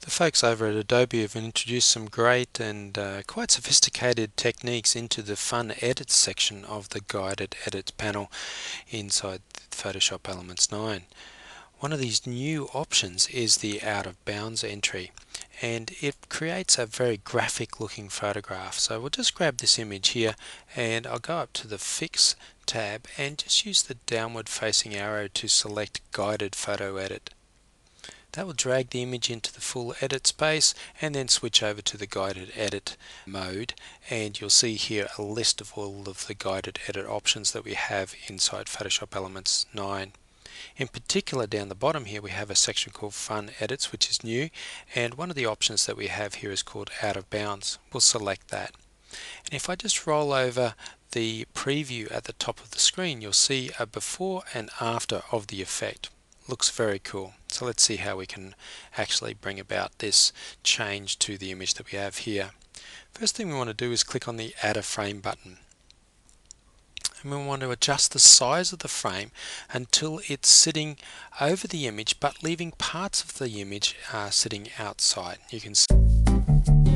The folks over at Adobe have introduced some great and quite sophisticated techniques into the Fun Edits section of the Guided Edits panel inside Photoshop Elements 9. One of these new options is the Out of Bounds entry, and it creates a very graphic looking photograph. So we'll just grab this image here and I'll go up to the Fix tab and just use the downward facing arrow to select Guided Photo Edit. That will drag the image into the full edit space and then switch over to the guided edit mode, and you'll see here a list of all of the guided edit options that we have inside Photoshop Elements 9. In particular, down the bottom here we have a section called Fun Edits, which is new, and one of the options that we have here is called Out of Bounds. We'll select that. And if I just roll over the preview at the top of the screen, you'll see a before and after of the effect. Looks very cool. So let's see how we can actually bring about this change to the image that we have here. First thing we want to do is click on the Add a Frame button, and we want to adjust the size of the frame until it's sitting over the image but leaving parts of the image sitting outside. You can see